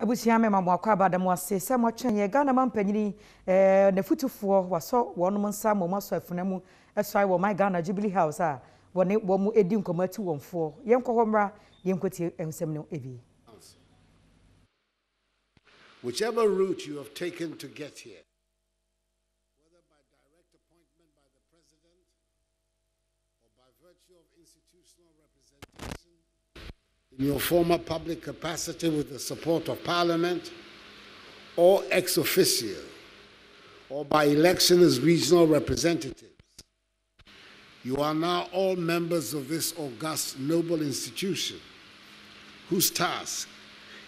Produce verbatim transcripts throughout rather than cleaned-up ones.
Abusiame mamwakwa abadamu ase se mwatwenye Ghana mampanyini eh na futufuo waso wono mnsa momwaso afunamu esai wo my Ghana Jubilee House a woni wo mu edi nkomati wonfo yenkwo mra yenkoti ehusem no ebi. Whichever route you have taken to get here, whether by direct appointment by the president or by virtue of institutional representation in your former public capacity with the support of Parliament, or ex officio, or by election as regional representatives, you are now all members of this august, noble institution, whose task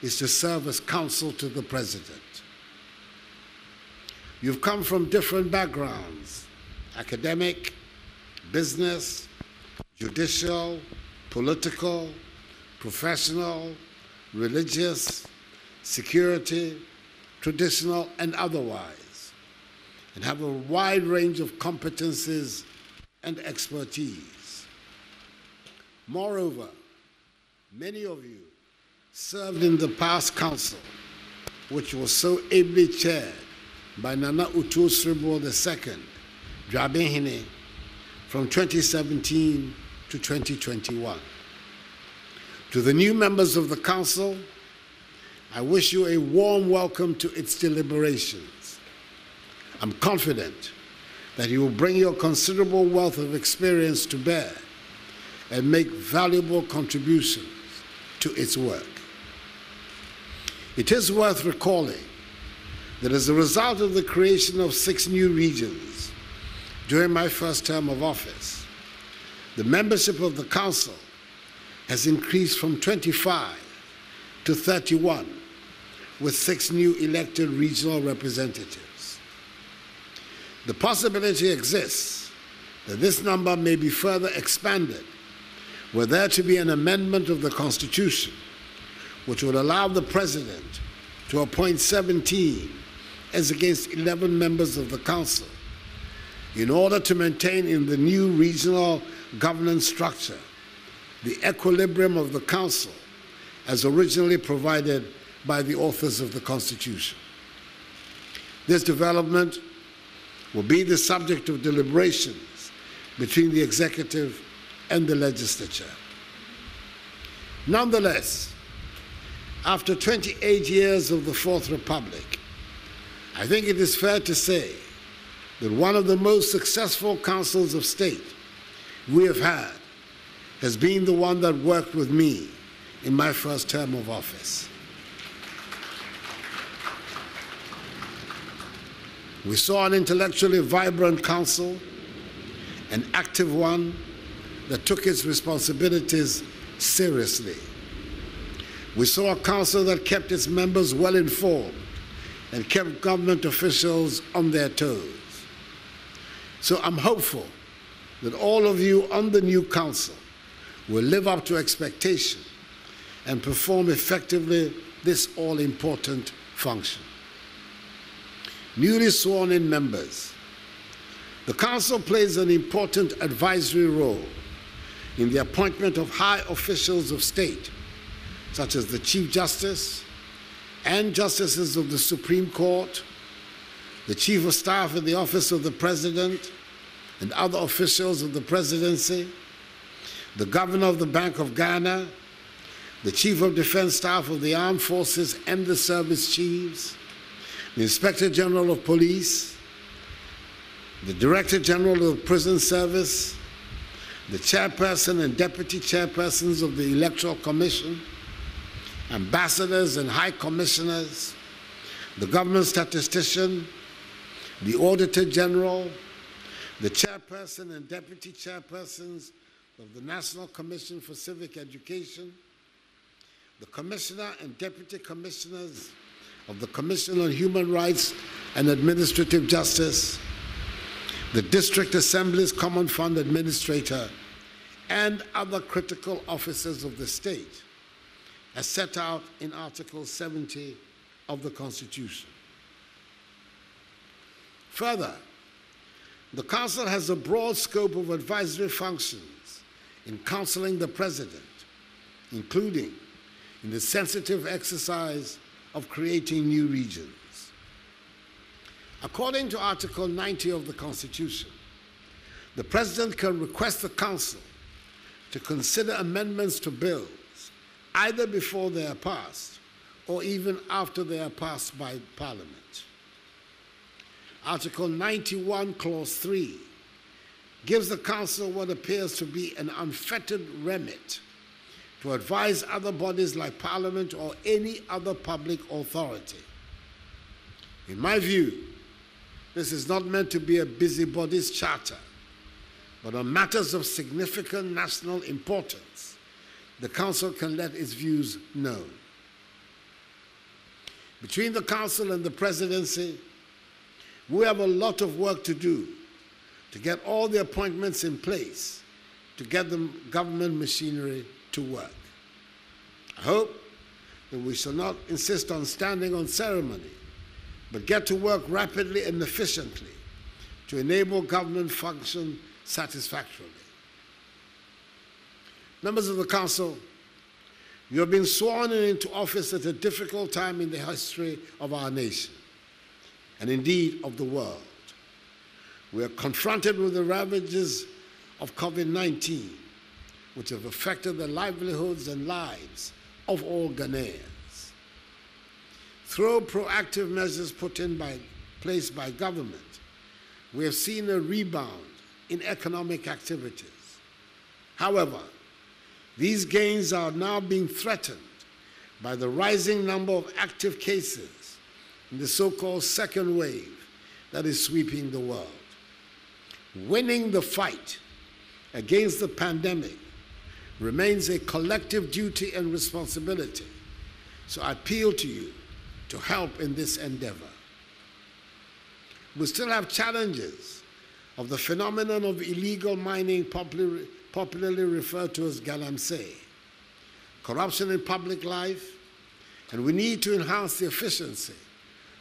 is to serve as counsel to the President. You've come from different backgrounds: academic, business, judicial, political, professional, religious, security, traditional, and otherwise, and have a wide range of competencies and expertise. Moreover, many of you served in the past council, which was so ably chaired by Nana Utu Sribo the second, Drabihene, from twenty seventeen to twenty twenty-one. To the new members of the Council, I wish you a warm welcome to its deliberations. I'm confident that you will bring your considerable wealth of experience to bear and make valuable contributions to its work. It is worth recalling that as a result of the creation of six new regions during my first term of office, the membership of the Council has increased from twenty-five to thirty-one, with six new elected regional representatives. The possibility exists that this number may be further expanded were there to be an amendment of the Constitution which would allow the President to appoint seventeen as against eleven members of the Council in order to maintain in the new regional governance structure the equilibrium of the Council as originally provided by the authors of the Constitution. This development will be the subject of deliberations between the Executive and the Legislature. Nonetheless, after twenty-eight years of the Fourth Republic, I think it is fair to say that one of the most successful councils of state we have had has been the one that worked with me in my first term of office. We saw an intellectually vibrant council, an active one that took its responsibilities seriously. We saw a council that kept its members well informed and kept government officials on their toes. So I'm hopeful that all of you on the new council will live up to expectation and perform effectively this all-important function. Newly sworn in members, the Council plays an important advisory role in the appointment of high officials of state, such as the Chief Justice and Justices of the Supreme Court, the Chief of Staff in the Office of the President and other officials of the Presidency, the Governor of the Bank of Ghana, the Chief of Defense Staff of the Armed Forces and the Service Chiefs, the Inspector General of Police, the Director General of the Prison Service, the Chairperson and Deputy Chairpersons of the Electoral Commission, Ambassadors and High Commissioners, the Government Statistician, the Auditor General, the Chairperson and Deputy Chairpersons of the National Commission for Civic Education, the Commissioner and Deputy Commissioners of the Commission on Human Rights and Administrative Justice, the District Assembly's Common Fund Administrator, and other critical officers of the state, as set out in Article seventy of the Constitution. Further, the Council has a broad scope of advisory functions in counseling the President, including in the sensitive exercise of creating new regions. According to Article ninety of the Constitution, the President can request the Council to consider amendments to bills either before they are passed or even after they are passed by Parliament. Article ninety-one, Clause three, gives the Council what appears to be an unfettered remit to advise other bodies like Parliament or any other public authority. In my view, this is not meant to be a busybody's charter, but on matters of significant national importance, the Council can let its views known. Between the Council and the Presidency, we have a lot of work to do to get all the appointments in place to get the government machinery to work. I hope that we shall not insist on standing on ceremony, but get to work rapidly and efficiently to enable government function satisfactorily. Members of the Council, you have been sworn into office at a difficult time in the history of our nation, and indeed of the world. We are confronted with the ravages of COVID nineteen, which have affected the livelihoods and lives of all Ghanaians. Through proactive measures put in by, place by government, we have seen a rebound in economic activities. However, these gains are now being threatened by the rising number of active cases in the so-called second wave that is sweeping the world. Winning the fight against the pandemic remains a collective duty and responsibility, so I appeal to you to help in this endeavor. We still have challenges of the phenomenon of illegal mining, popularly, popularly referred to as galamsey, corruption in public life, and we need to enhance the efficiency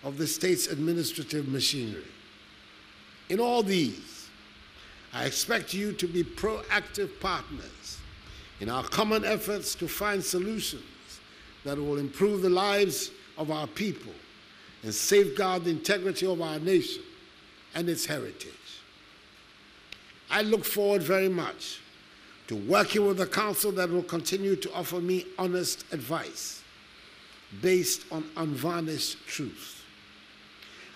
of the state's administrative machinery. In all these, I expect you to be proactive partners in our common efforts to find solutions that will improve the lives of our people and safeguard the integrity of our nation and its heritage. I look forward very much to working with a Council that will continue to offer me honest advice based on unvarnished truth.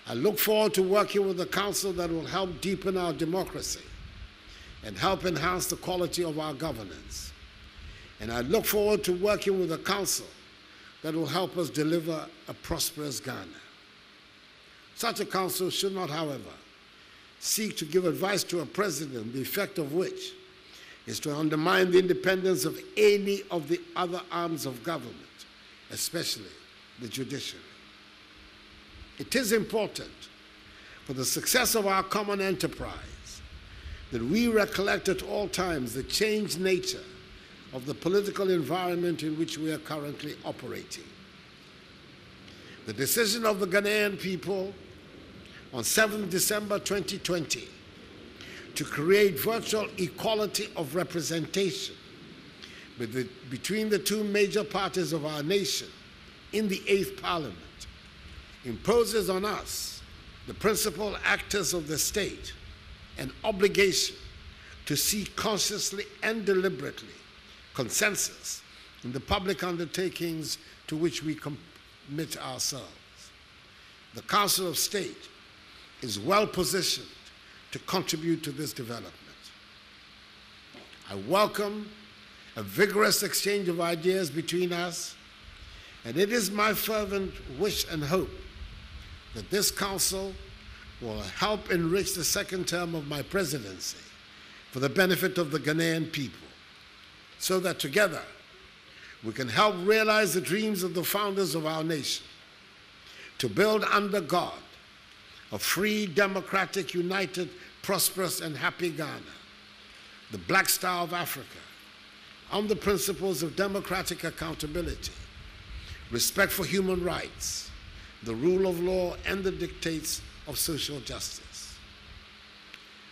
I look forward to working with the Council that will help deepen our democracy and help enhance the quality of our governance. And I look forward to working with the Council that will help us deliver a prosperous Ghana. Such a Council should not, however, seek to give advice to a President, the effect of which is to undermine the independence of any of the other arms of government, especially the judiciary. It is important for the success of our common enterprise that we recollect at all times the changed nature of the political environment in which we are currently operating. The decision of the Ghanaian people on seventh December twenty twenty to create virtual equality of representation between the two major parties of our nation in the eighth Parliament imposes on us, the principal actors of the state, an obligation to seek consciously and deliberately consensus in the public undertakings to which we commit ourselves. The Council of State is well positioned to contribute to this development. I welcome a vigorous exchange of ideas between us, and it is my fervent wish and hope that this Council will help enrich the second term of my presidency for the benefit of the Ghanaian people, so that together we can help realize the dreams of the founders of our nation, to build under God a free, democratic, united, prosperous, and happy Ghana, the Black Star of Africa, on the principles of democratic accountability, respect for human rights, the rule of law, and the dictates of social justice.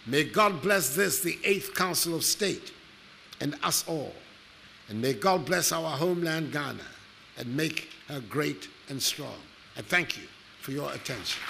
May God bless this, the Eighth Council of State, and us all. And may God bless our homeland, Ghana, and make her great and strong. I thank you for your attention.